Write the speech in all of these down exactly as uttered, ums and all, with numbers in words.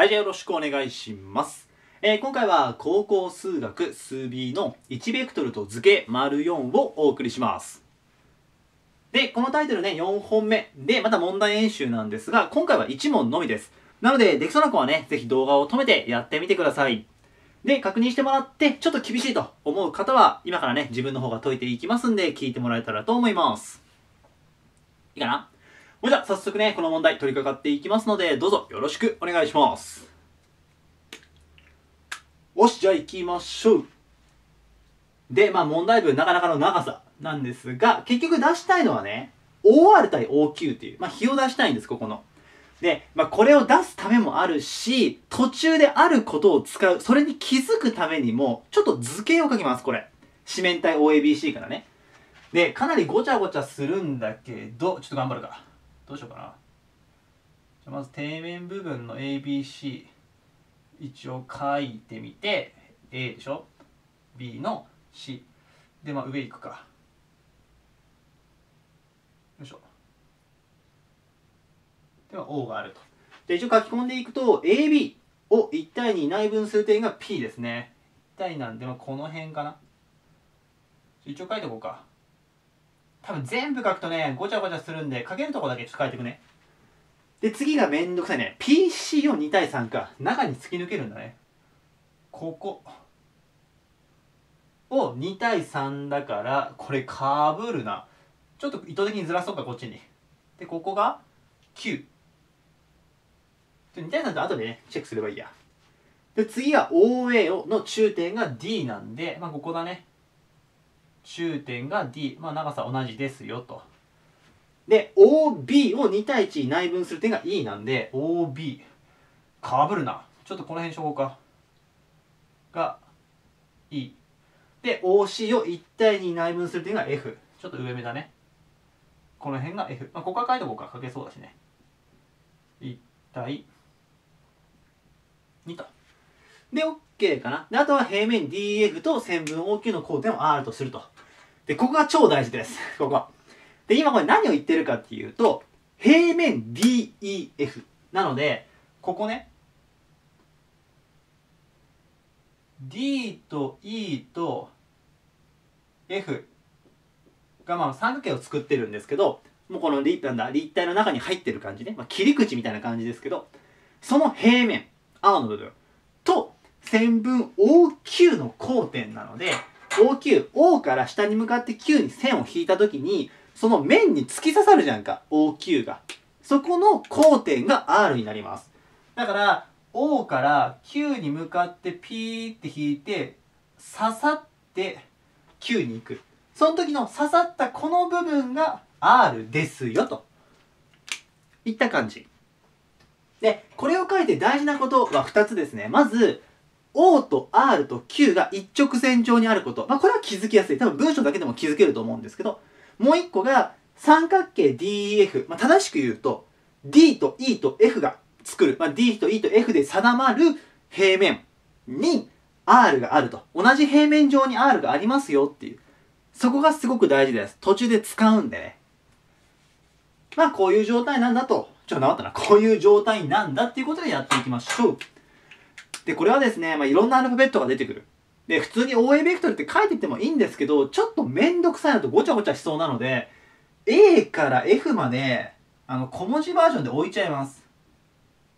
はい、じゃあよろしくお願いします。えー、今回は高校数学数 B のいちベクトルと図形 ④ をお送りします。で、このタイトルね、よんほんめで、また問題演習なんですが、今回はいち問のみです。なので、できそうな子はね、ぜひ動画を止めてやってみてください。で、確認してもらって、ちょっと厳しいと思う方は、今からね、自分の方が解いていきますんで、聞いてもらえたらと思います。いいかな?それじゃあ早速ね、この問題取り掛かっていきますので、どうぞよろしくお願いします。よし、じゃあ行きましょう。で、まあ問題文なかなかの長さなんですが、結局出したいのはね、オーアール 対 オーキュー っていう、まあ比を出したいんです、ここの。で、まあこれを出すためもあるし、途中であることを使う、それに気づくためにも、ちょっと図形を書きます、これ。四面体 オーエービーシー からね。で、かなりごちゃごちゃするんだけど、ちょっと頑張るから。どうしようかな。じゃあまず底面部分の エービーシー 一応書いてみて A でしょ B の C で、まあ、上行くか。よいしょ。では O があると。で一応書き込んでいくと エービー をいち対に内分する点が P ですね。いち対なんで、まあ、この辺かな。一応書いておこうか。多分全部書くとね、ごちゃごちゃするんで、書けるとこだけちょっと書いていくね。で、次がめんどくさいね。ピーシー をに対さんか。中に突き抜けるんだね。ここ。をに対さんだから、これかぶるな。ちょっと意図的にずらそうか、こっちに。で、ここがきゅう。に対さんと後でね、チェックすればいいや。で、次が オーエー の中点が D なんで、まあ、ここだね。中点が D、まあ、長さ同じですよと。で オービー をに対いち内分する点が E なんで オービー かぶるな。ちょっとこの辺処方かが E で オーシー をいち対に内分する点が F、 ちょっと上目だね。この辺が F、まあ、ここは書いておこうか、書けそうだしね。いち対にと。で OK かな。であとは平面 ディーエフ と線分 オーキュー の交点を アール とすると。でここが超大事です。ここで今これ何を言ってるかっていうと、平面 ディーイーエフ なので、ここね D と E と F がまあ三角形を作ってるんですけど、もうこの立体の中に入ってる感じね、まあ、切り口みたいな感じですけど、その平面 アール の部分と線分 オーキュー の交点なので、 オーキュー、O から下に向かって Q に線を引いた時に、その面に突き刺さるじゃんか、 オーキュー が。そこの交点が アール になります。だから O から Q に向かってピーって引いて刺さって Q に行く、その時の刺さったこの部分が アール ですよといった感じで、これを書いて大事なことはふたつですね。まず O と アール と Q が一直線上にあること、まあ、これは気づきやすい、多分文章だけでも気づけると思うんですけど、もういっこが三角形 ディーイーエフ、まあ、正しく言うと D と E と F が作る、まあ、D と E と F で定まる平面に アール があると、同じ平面上に アール がありますよっていう、そこがすごく大事です。途中で使うんでね、まあこういう状態なんだと、ちょっと直ったな、こういう状態なんだっていうことでやっていきましょう。でこれはですね、まあ、いろんなアルファベットが出てくる。で普通に オーエー ベクトルって書いてってもいいんですけど、ちょっとめんどくさいのとごちゃごちゃしそうなので A から F まであの小文字バージョンで置いちゃいます。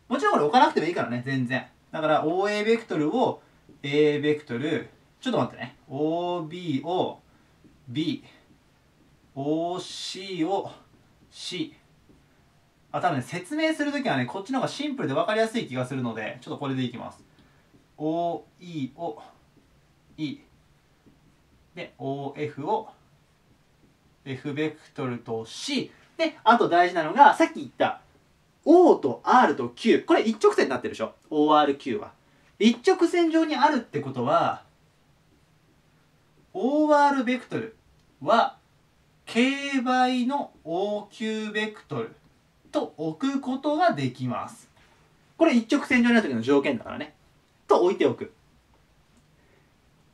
もちろんこれ置かなくてもいいからね、全然。だから オーエー ベクトルを A ベクトル、ちょっと待ってね、 オービー を B、 オーシー を C、あ、多分ね、説明するときはね、こっちの方がシンプルで分かりやすい気がするので、ちょっとこれでいきます。オーイー を E で オーエフ を F ベクトルと C で、あと大事なのがさっき言った O と R と Q、 これ一直線になってるでしょ、 オーアールキュー は一直線上にあるってことは オーアール ベクトルは K 倍の オーキュー ベクトルと置くことができます。これ一直線上になる時の条件だからね、と置いておく。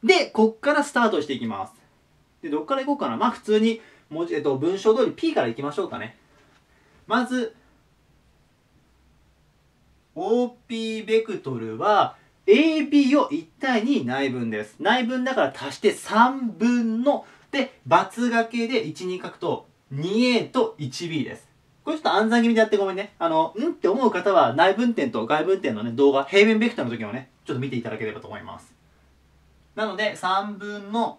でこっからスタートしていきます。でどっからいこうかな、まあ普通に文字、えっと、文章通り P からいきましょうかね。まずオーピー ベクトルは エービー をいち対に内分です。内分だから足してさんぶんの、で、×掛けでいちに書くと にエー と いちビー です。これちょっと暗算気味でやってごめんね。あの、んって思う方は内分点と外分点のね、動画、平面ベクトルの時もね、ちょっと見ていただければと思います。なので、さんぶんの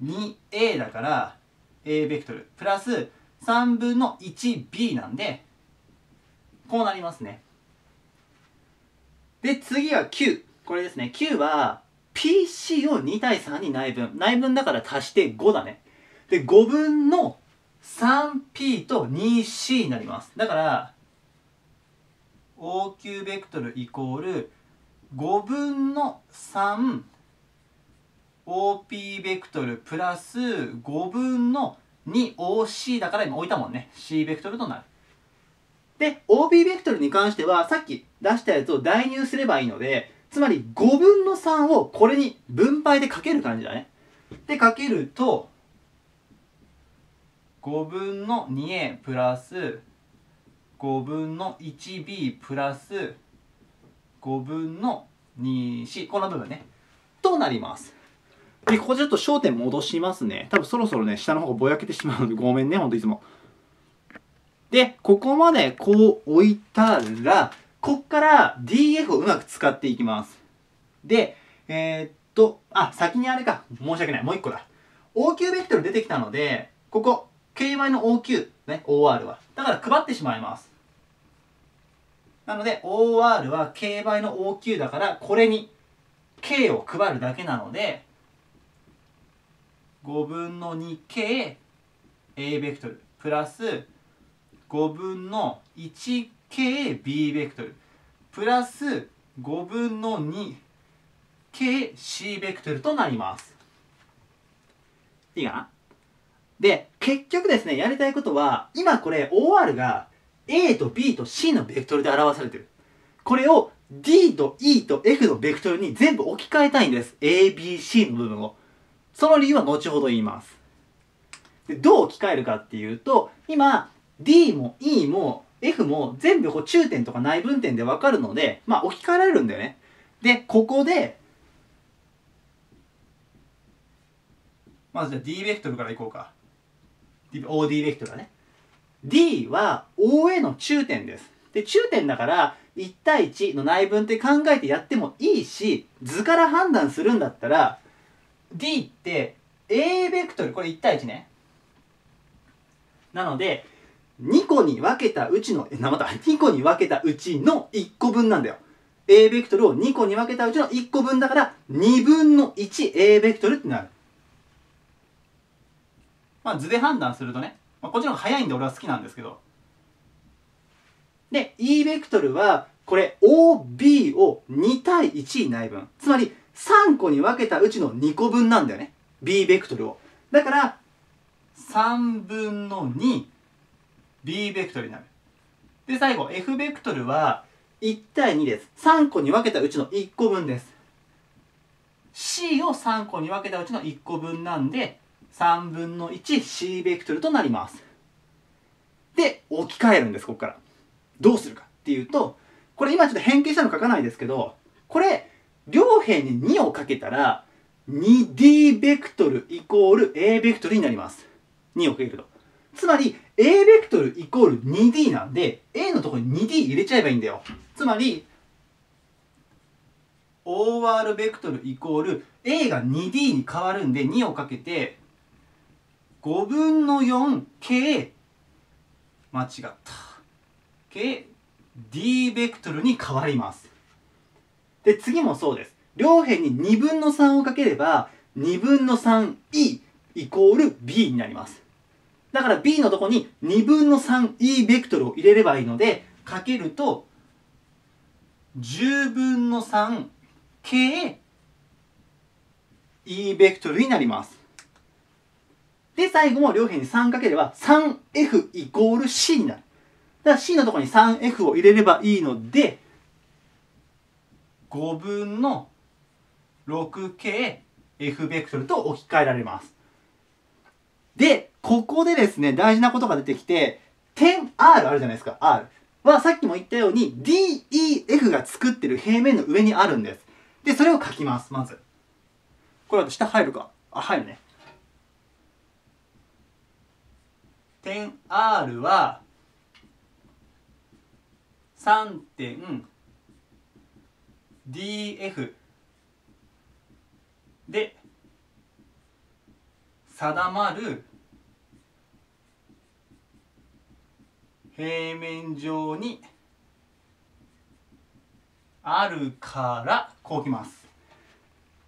にエー だから、A ベクトル、プラスさんぶんの いちビー なんで、こうなりますね。で、次は きゅう。これですね。きゅうは、ピーシー をに対さんに内分。内分だから足してごだね。で、ごぶんの さんピー と にシー になります。だから、オーキュー ベクトルイコール、ごぶんの さん、オーピー ベクトルプラスごぶんの にオーシー だから今置いたもんね。C ベクトルとなる。で、オービー ベクトルに関してはさっき出したやつを代入すればいいので、つまりごぶんのさんをこれに分配でかける感じだね。で、かけるとごぶんの にエー プラスごぶんの いちビー プラスごぶんの にシー、この部分ね、となります。で、ここちょっと焦点戻しますね。多分そろそろね、下の方がぼやけてしまうので、ごめんね、ほんといつも。で、ここまでこう置いたら、こっから ディーエフ をうまく使っていきます。で、えー、っと、あ、先にあれか。申し訳ない。もう一個だ。オーキュー ベクトル出てきたので、ここ、ケーワイ の オーキュー、ね、オーアール は。だから配ってしまいます。なので、オーアール は ケーワイ の オーキュー だから、これに K を配るだけなので、ごぶんの にケーエー ベクトルプラスごぶんの いちケービー ベクトルプラスごぶんの にケーシー ベクトルとなります。いいかな？で、結局ですね、やりたいことは、今これ オーアール が A と B と C のベクトルで表されてる。これを D と E と F のベクトルに全部置き換えたいんです。エービーシー の部分を。その理由は後ほど言います。で、どう置き換えるかっていうと、今 D も E も F も全部こう中点とか内分点で分かるので、まあ置き換えられるんだよね。で、ここで、まずじゃあ D ベクトルからいこうか。オーディー ベクトルだね。D は オーエー の中点です。で、中点だからいち対いちの内分って考えてやってもいいし、図から判断するんだったら、D って A ベクトル、これいち対いちね。なので、にこに分けたうちの、え、また、にこに分けたうちのいっこぶんなんだよ。A ベクトルをにこに分けたうちのいっこぶんだから、にぶんの いちエー ベクトルってなる。まあ図で判断するとね、まあ、こっちの方が早いんで俺は好きなんですけど。で、E ベクトルは、これ オービー をに対いち内分。つまり、さんこに分けたうちのにこぶんなんだよね。B ベクトルを。だから、さんぶんの にビー ベクトルになる。で、最後、F ベクトルは、いち対にです。さんこに分けたうちのいっこぶんです。C をさんこに分けたうちのいっこぶんなんで、さんぶんの いちシー ベクトルとなります。で、置き換えるんです、ここから。どうするかっていうと、これ今ちょっと変形したの書かないですけど、これ、両辺ににをかけたら にディー ベクトルイコール A ベクトルになります。にをかけると。つまり A ベクトルイコール にディー なんで A のところに にディー 入れちゃえばいいんだよ。つまり オーアール ベクトルイコール A が にディー に変わるんでにをかけてごぶんの よんケー 間違った ケーディー ベクトルに変わります。で、次もそうです。両辺ににぶんのさんをかければ、にぶんの さんイー イコール B になります。だから B のとこににぶんの さんイー ベクトルを入れればいいので、かけると、じゅうぶんの さんケーイー ベクトルになります。で、最後も両辺にさんかければ、さんエフ イコール C になる。だから C のとこに さんエフ を入れればいいので、ごぶんの ろくケーエフ ベクトルと置き換えられます。で、ここでですね、大事なことが出てきて、点 R あるじゃないですか、R はさっきも言ったように ディーイーエフ作ってる平面の上にあるんです。で、それを書きます、まず。これは下入るか。あ、入るね。点 R は さんてんディーエフ で定まる平面上にあるからこうきます。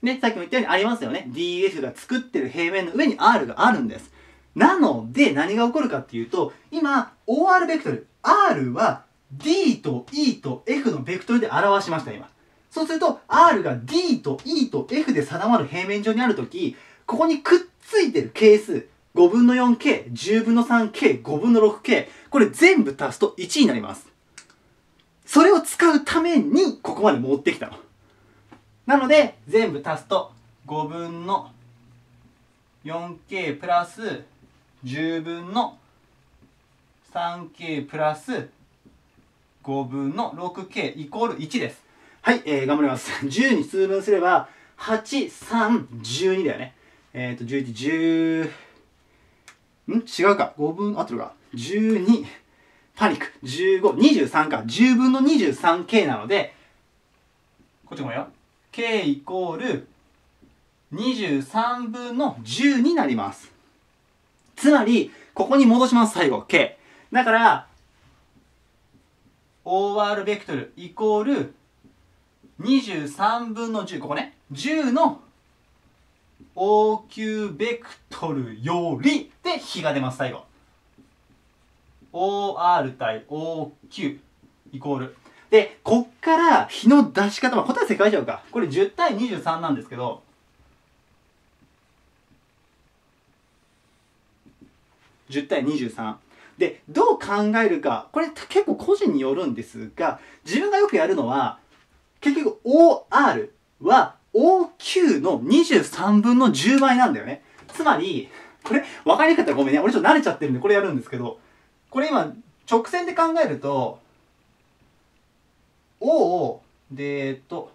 ね、さっきも言ったようにありますよね。ディーエフ が作ってる平面の上に R があるんです。なので何が起こるかっていうと、今 オーアール ベクトル R は D と E と F のベクトルで表しました今。そうすると R が D と E と F で定まる平面上にあるとき、ここにくっついてる係数ごぶんのよんけい、じゅうぶんのさんけい、ごぶんのろっけい、これ全部足すといちになります。それを使うためにここまで持ってきたの。なので全部足すとごぶんのよんけいプラスじゅうぶんのさんけいプラスごぶんのろっけいイコールいちです。はい、えー、頑張ります。じゅうに通分すれば、はち、さん、じゅうにだよね。えっと、じゅういち、じゅう、ん違うか。ごぶん、合ってるか。じゅうに、パニック。じゅうご、にじゅうさんか。じゅうぶんのにじゅうさんけいなので、こっちもよ。K イコール、にじゅうさんぶんのじゅうになります。つまり、ここに戻します、最後、K。だから、オーアール ベクトルイコール、にじゅうさんぶんのじゅう、ここね、じゅうの オーキュー ベクトルよりで比が出ます、最後。オーアール 対 オーキュー イコール。で、こっから比の出し方は、答え正解ちゃうか。これじゅう対にじゅうさんなんですけど、じゅう対にじゅうさん。で、どう考えるか、これ結構個人によるんですが、自分がよくやるのは、結局 オーアール は オーキュー のにじゅうさんぶんのじゅうばいなんだよね。つまり、これ分かりにくかったらごめんね。俺ちょっと慣れちゃってるんでこれやるんですけど、これ今直線で考えると、O を、で、えっと、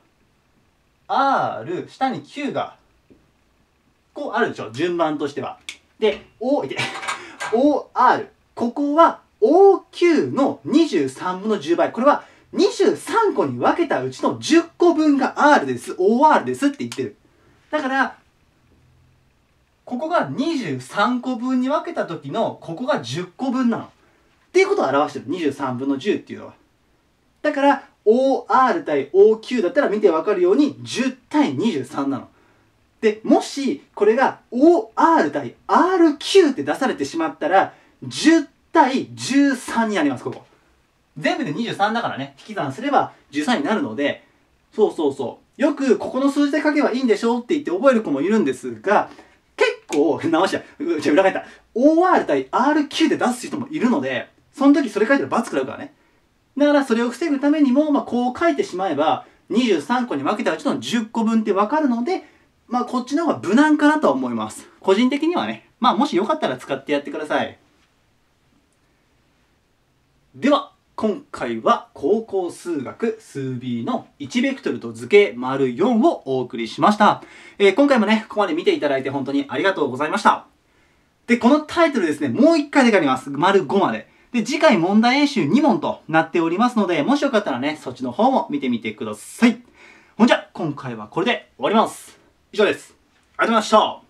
R、下に Q が、こうあるでしょ。順番としては。で、O、いて。オーアール。ここは オーキュー のにじゅうさんぶんのじゅうばい。これはにじゅうさんこに分けたうちのじゅっこぶんが R です。オーアール ですって言ってる。だから、ここがにじゅうさんこぶんに分けた時の、ここがじゅっこぶんなの。っていうことを表してる。にじゅうさんぶんのじゅうっていうのは。だから、オーアール 対 オーキュー だったら見て分かるように、じゅう対にじゅうさんなの。で、もし、これが オーアール 対 アールキュー って出されてしまったら、じゅう対じゅうさんになります、ここ。全部でにじゅうさんだからね、引き算すればじゅうさんになるので、そうそうそう。よく、ここの数字で書けばいいんでしょうって言って覚える子もいるんですが、結構、直した。うちは裏返った。オーアール 対 アールキュー で出す人もいるので、その時それ書いたら罰食らうからね。だから、それを防ぐためにも、まあ、こう書いてしまえば、にじゅうさんこに分けたうちのじゅっこぶんってわかるので、まあこっちの方が無難かなとは思います。個人的にはね。まあもしよかったら使ってやってください。では、今回は高校数学数 B のいちベクトルと図形 ④ をお送りしました。えー、今回もね、ここまで見ていただいて本当にありがとうございました。で、このタイトルですね、もういっかいだけあります。⑤ まで。で、次回問題演習にもんとなっておりますので、もしよかったらね、そっちの方も見てみてください。ほんじゃ、今回はこれで終わります。以上です。ありがとうございました。